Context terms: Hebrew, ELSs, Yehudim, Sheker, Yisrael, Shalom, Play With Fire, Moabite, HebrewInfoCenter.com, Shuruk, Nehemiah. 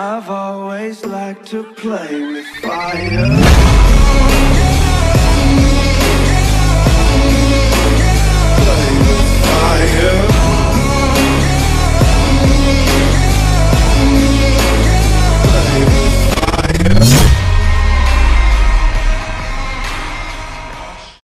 I've always liked to play with fire.